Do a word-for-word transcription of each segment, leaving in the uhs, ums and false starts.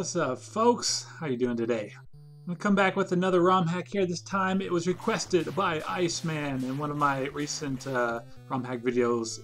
What's up, folks? How you doing today? I'm gonna come back with another ROM hack here. This time it was requested by Iceman in one of my recent uh, ROM hack videos.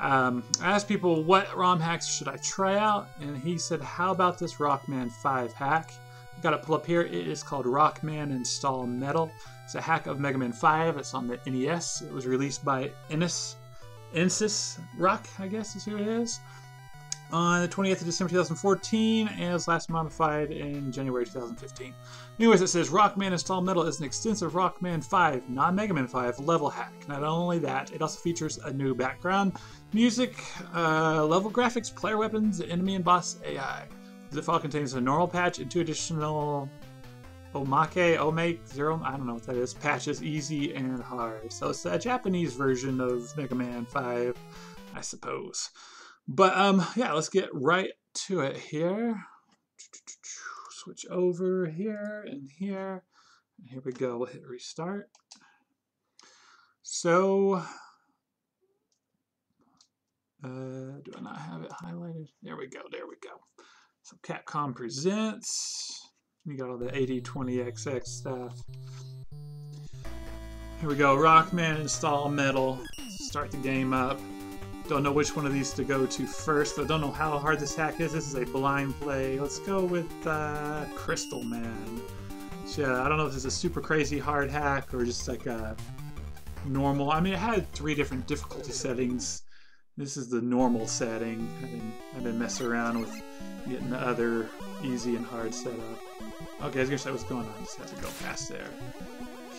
Um, I asked people what ROM hacks should I try out, and he said, how about this Rockman five hack? I've got it pulled up here. It is called Rockman Install Metal. It's a hack of Mega Man five. It's on the N E S. It was released by Ensis, Ensis Rock, I guess is who it is. On the twenty-eighth of December two thousand fourteen, and it was last modified in January two thousand fifteen. Anyways, it says Rockman Install Metal is an extensive Rockman five, not Mega Man five, level hack. Not only that, it also features a new background, music, uh, level graphics, player weapons, enemy and boss A I. The default contains a normal patch and two additional Omake, Omake, Zero, I don't know what that is, patches, easy and hard. So it's a Japanese version of Mega Man five, I suppose. But um, yeah, let's get right to it here. Switch over here and here. Here we go. We'll hit restart. So, uh, do I not have it highlighted? There we go. There we go. So Capcom presents. You got all the eighty twenty X X stuff. Here we go. Rockman Install Metal. Start the game up. Don't know which one of these to go to first. I don't know how hard this hack is. This is a blind play. Let's go with uh, Crystal Man. So, uh, I don't know if this is a super crazy hard hack or just like a normal. I mean, it had three different difficulty settings. This is the normal setting. I've been, I've been messing around with getting the other easy and hard setup. Okay, I was gonna say what's going on. I just have to go past there.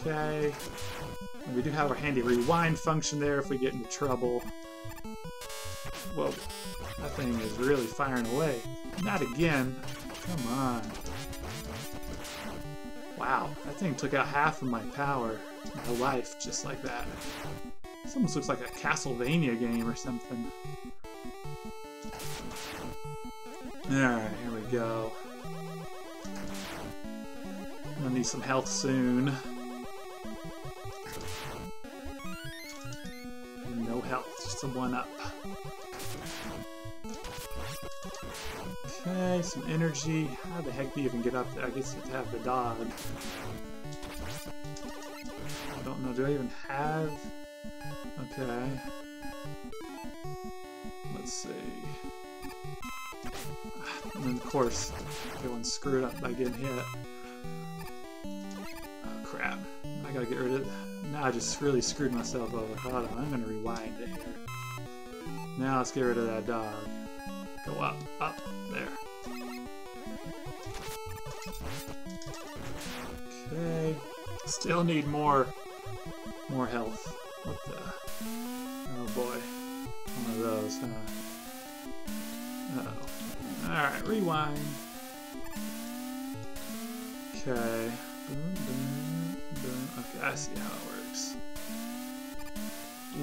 Okay. And we do have our handy rewind function there if we get into trouble. Whoa, that thing is really firing away. Not again. Come on. Wow, that thing took out half of my power, my life, just like that. This almost looks like a Castlevania game or something. Alright, here we go. I'm gonna need some health soon. No health, just a one up. Okay, some energy. How the heck do you even get up there? I guess you have to have the dog. I don't know, do I even have? Okay. Let's see. And then, of course, everyone's screwed up by getting hit. Oh, crap. I gotta get rid of it. Now I just really screwed myself over. Hold on, I'm gonna rewind it here. Now let's get rid of that dog. Go up, up, there. Okay. Still need more, more health. What the? Oh boy. One of those, huh? Uh-oh. Alright, rewind. Okay. Boom, boom, boom. Okay, I see how it works.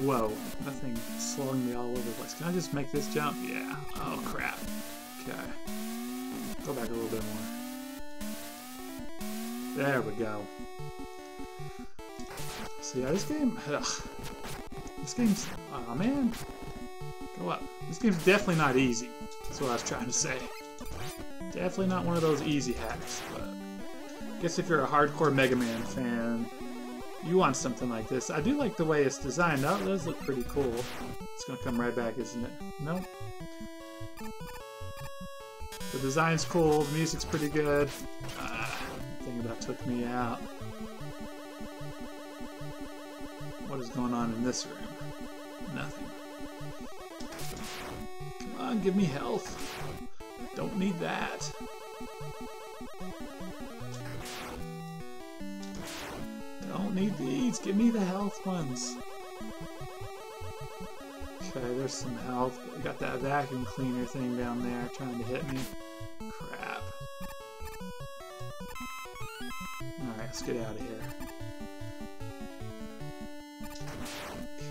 Whoa, that thing's slowing me all over the place. Can I just make this jump? Yeah. Oh, crap. Okay. Go back a little bit more. There we go. So yeah, this game... Ugh. This game's... Aw, man. Go up. This game's definitely not easy. That's what I was trying to say. Definitely not one of those easy hacks, but... I guess if you're a hardcore Mega Man fan... You want something like this. I do like the way it's designed. That does look pretty cool. It's gonna come right back, isn't it? No? The design's cool. The music's pretty good. Ah, that thing about took me out. What is going on in this room? Nothing. Come on, give me health. Don't need that. Don't need these. Give me the health ones. Okay, there's some health. We got that vacuum cleaner thing down there trying to hit me. Crap. Alright, let's get out of here.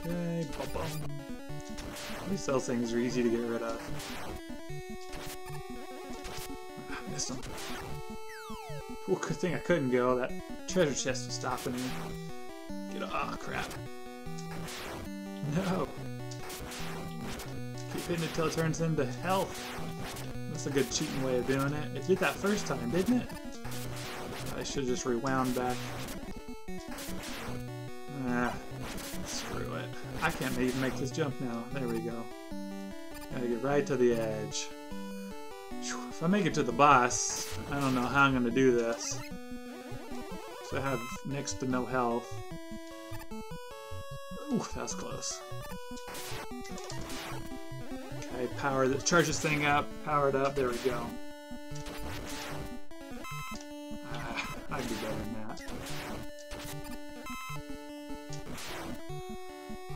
Okay, bum-bum. At least those things are easy to get rid of. I missed them. Well, good thing I couldn't go. That treasure chest was stopping me. Get off. Oh, crap. No. spin until it turns into health. That's a good cheating way of doing it. It did that first time, didn't it? I should have just rewound back. Ah, screw it. I can't even make this jump now. There we go. Gotta get right to the edge. If I make it to the boss, I don't know how I'm gonna do this. So I have next to no health. Ooh, that was close. Okay, power this, charge this thing up, power it up, there we go. Ah, I'd be better than that.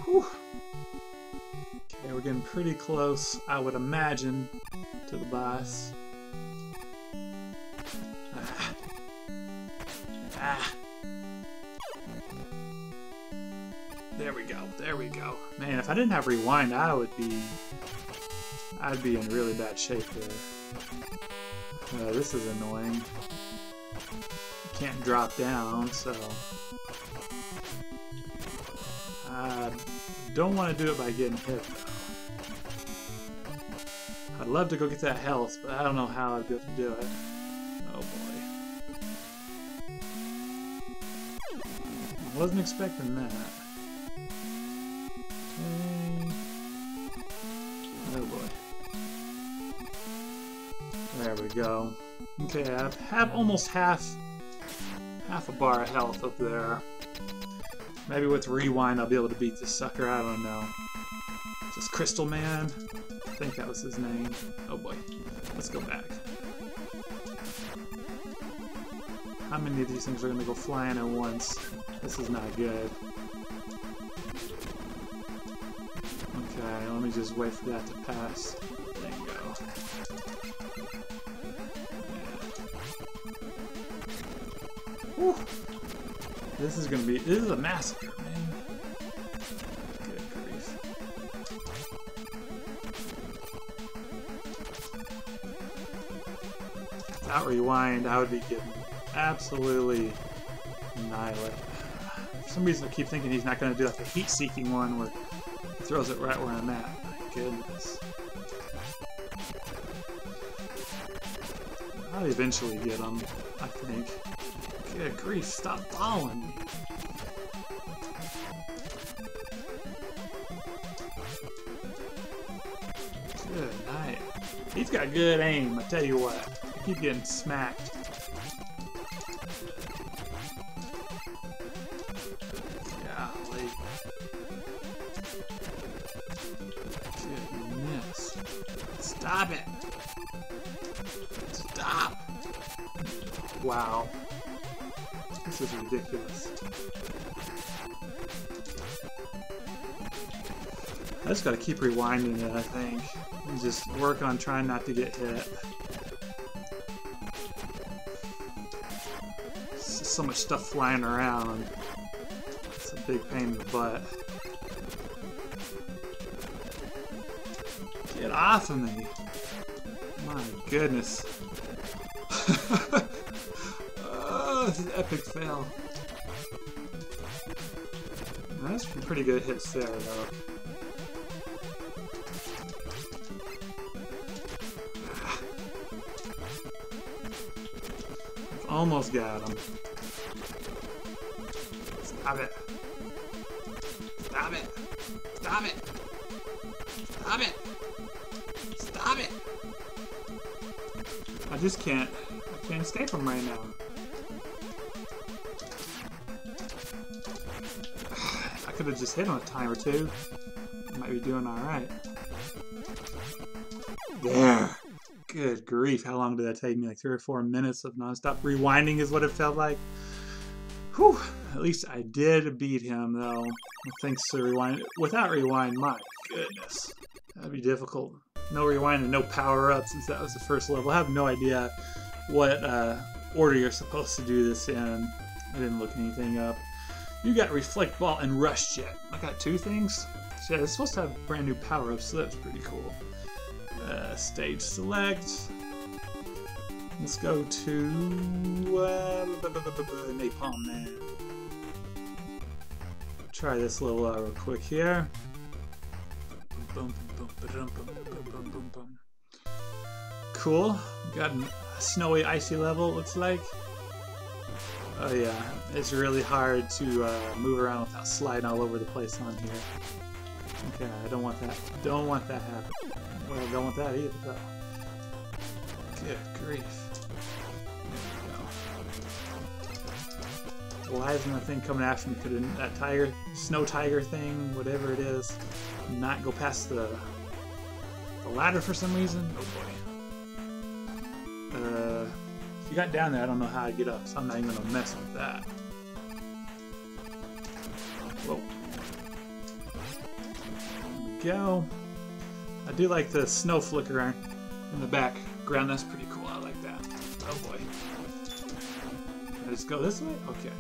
Whew. Okay, we're getting pretty close, I would imagine, to the boss. Ah. Ah. There we go, there we go. Man, if I didn't have rewind, I would be... I'd be in really bad shape there. Uh, this is annoying. You can't drop down, so... I don't want to do it by getting hit, though. I'd love to go get that health, but I don't know how I'd be able to do it. Oh, boy. I wasn't expecting that. Oh boy. There we go. Okay, I have almost half half a bar of health up there. Maybe with rewind I'll be able to beat this sucker, I don't know. Is this Crystal Man? I think that was his name. Oh boy. Let's go back. How many of these things are gonna go flying at once? This is not good. Let me just wait for that to pass. There you go. Yeah. Woo. This is gonna be. This is a massacre, man. Good grief. Without rewind, I would be getting absolutely annihilated. For some reason, I keep thinking he's not gonna do like the heat-seeking one where. Throws it right where I'm at. My goodness. I'll eventually get him, I think. Good grief, stop following me. Good night. He's got good aim, I tell you what. I keep getting smacked. Golly. Goodness. Stop it! Stop! Wow. This is ridiculous. I just gotta keep rewinding it, I think. And just work on trying not to get hit. There's just so much stuff flying around. It's a big pain in the butt. Get off of me! My goodness. Oh, this is an epic fail. That's pretty good hits there, though. I've almost got him. Stop it. Stop it. Stop it. Stop it. Stop it! I just can't. I can't escape him right now. I could have just hit him a time or two. I might be doing alright. There! Good grief, how long did that take me? Like three or four minutes of non-stop rewinding is what it felt like. Whew! At least I did beat him, though. Thanks to rewind. Without rewind, my goodness. That'd be difficult. No rewind and no power-up since that was the first level. I have no idea what uh, order you're supposed to do this in. I didn't look anything up. You got Reflect Ball and Rush Jet. I got two things? So yeah, it's supposed to have brand new power-ups, so that's pretty cool. Uh, stage select. Let's go to... Uh, Napalm Man. Try this little uh, real quick here. Cool. Got a snowy, icy level, looks like. Oh yeah, it's really hard to uh, move around without sliding all over the place on here. Okay, I don't want that. Don't want that happen. Well, I don't want that either, though. Good grief. There we go. Why isn't that thing coming after me? Could that tiger, snow tiger thing, whatever it is, not go past the, the ladder for some reason? Oh boy. Uh, if you got down there, I don't know how I'd get up, so I'm not even gonna mess with that. Whoa. Go. I do like the snow flicker in the background. That's pretty cool. I like that. Oh boy. Can I just go this way? Okay.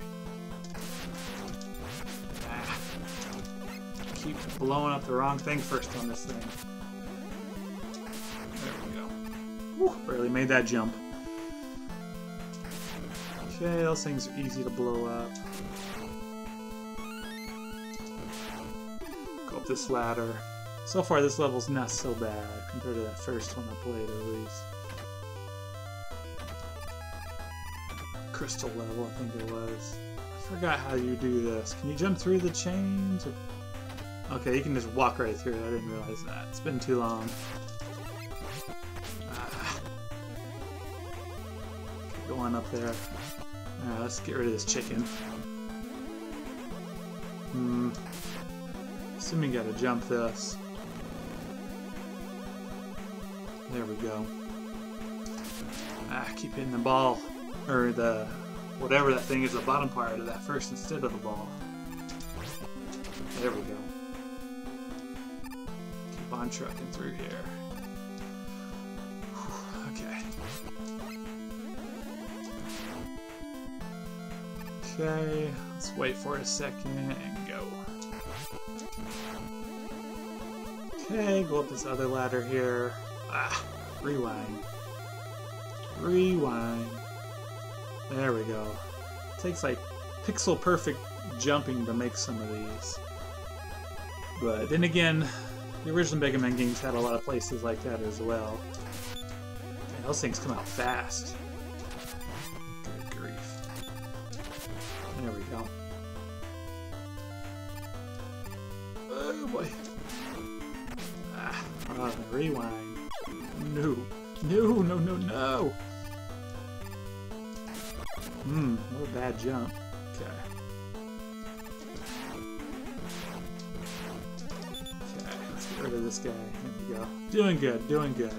Ah. Keep blowing up the wrong thing first on this thing. There we go. Whew, barely made that jump. Okay, those things are easy to blow up. Go up this ladder. So far, this level's not so bad compared to that first one I played, at least. Crystal level, I think it was. I forgot how you do this. Can you jump through the chains? Or... Okay, you can just walk right through. I didn't realize that. It's been too long. Ah. Go on up there. Alright, let's get rid of this chicken. Hmm. Assuming you gotta jump this. There we go. Ah, keep hitting the ball. Or the... whatever that thing is, the bottom part of that first instead of the ball. There we go. Keep on trucking through here. Whew, okay. Okay, let's wait for it a second and go. Okay, go up this other ladder here. Ah, rewind. Rewind. There we go. It takes like pixel perfect jumping to make some of these. But then again, the original Mega Man games had a lot of places like that as well. Man, those things come out fast. Good grief. There we go. Oh boy. Ah, uh, rewind. No. No, no, no, no! Hmm, what a bad jump. Okay. Okay, let's get rid of this guy. There we go. Doing good, doing good.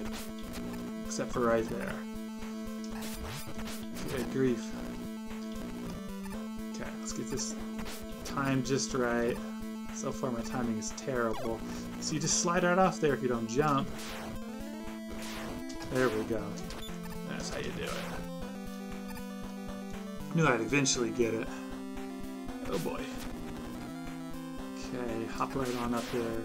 Except for right there. Good grief. Okay, let's get this timed just right. So far my timing is terrible. So you just slide right off there if you don't jump. There we go. That's how you do it. I knew I'd eventually get it. Oh boy. Okay, hop right on up there.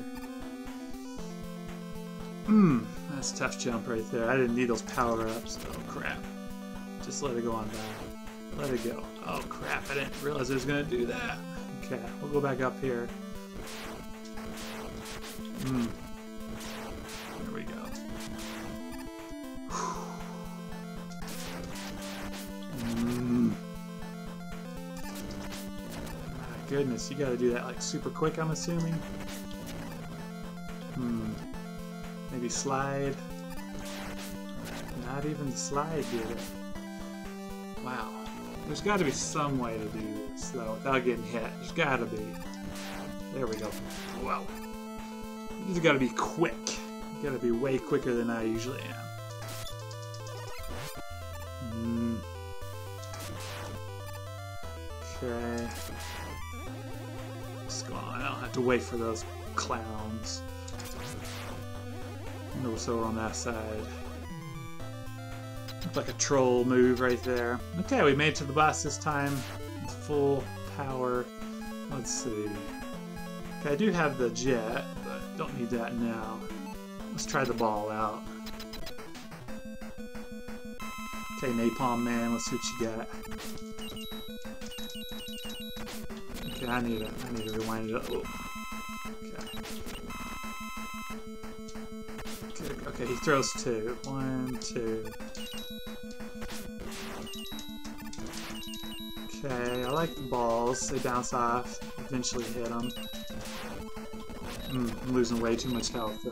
Mmm, that's a tough jump right there. I didn't need those power-ups. Oh crap. Just let it go on back. Let it go. Oh crap, I didn't realize I was gonna do that. Okay, we'll go back up here. Mmm. There we go. Mm. My goodness, you gotta do that like super quick, I'm assuming. Hmm. Maybe slide. Not even the slide did it. Wow. There's gotta be some way to do this though without getting hit. There's gotta be. There we go. Wow. You just gotta be quick. You gotta be way quicker than I usually am. Okay. Just go on. I don't have to wait for those clowns. I wonder what's over on that side. Looks like a troll move right there. Okay, we made it to the boss this time. Full power. Let's see. Okay, I do have the jet, but don't need that now. Let's try the ball out. Okay, Napalm Man, let's see what you got. I need to, I need to rewind it up. Okay. Okay, he throws two. One, two. Okay, I like the balls. They bounce off, eventually hit them. Mm, I'm losing way too much health, though.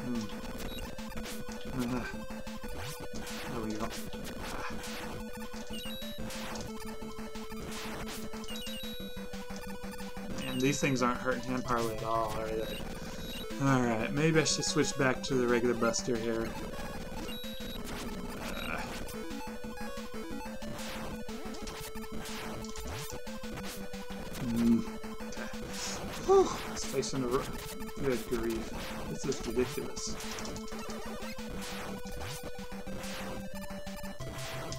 Mm. There we go. Man, these things aren't hurting him hardly at all, are they? Alright, maybe I should switch back to the regular Buster here. Space in the room. Good grief. This is ridiculous. There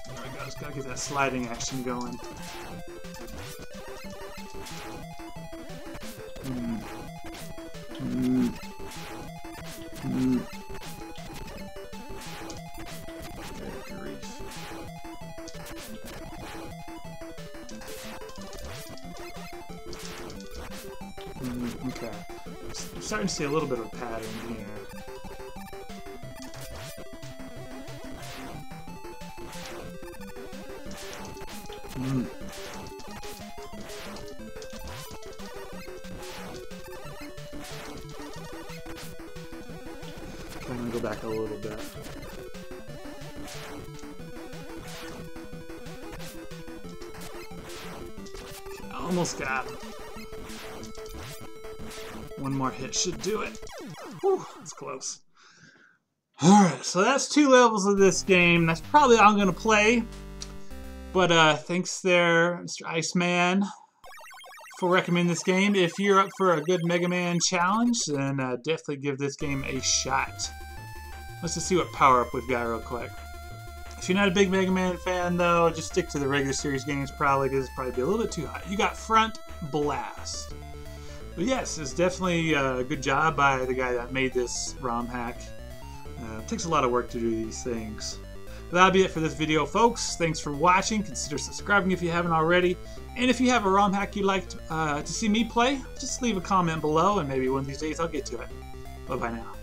we go. Just gotta get that sliding action going. Mm. Mm. Mm. Good grief. Mm, okay. I'm starting to see a little bit of a pattern here. Mm. Okay, I'm gonna go back a little bit. Okay, I almost got him. One more hit should do it. Whew, that's close. Alright, so that's two levels of this game. That's probably all I'm going to play. But uh, thanks there, Mister Iceman, for recommending this game. If you're up for a good Mega Man challenge, then uh, definitely give this game a shot. Let's just see what power-up we've got real quick. If you're not a big Mega Man fan, though, just stick to the regular series games probably, because it's probably be a little bit too high. You got Front Blast. But yes, it's definitely a good job by the guy that made this ROM hack. Uh, it takes a lot of work to do these things. But that'll be it for this video, folks. Thanks for watching. Consider subscribing if you haven't already. And if you have a ROM hack you'd like to, uh, to see me play, just leave a comment below, and maybe one of these days I'll get to it. Bye-bye now.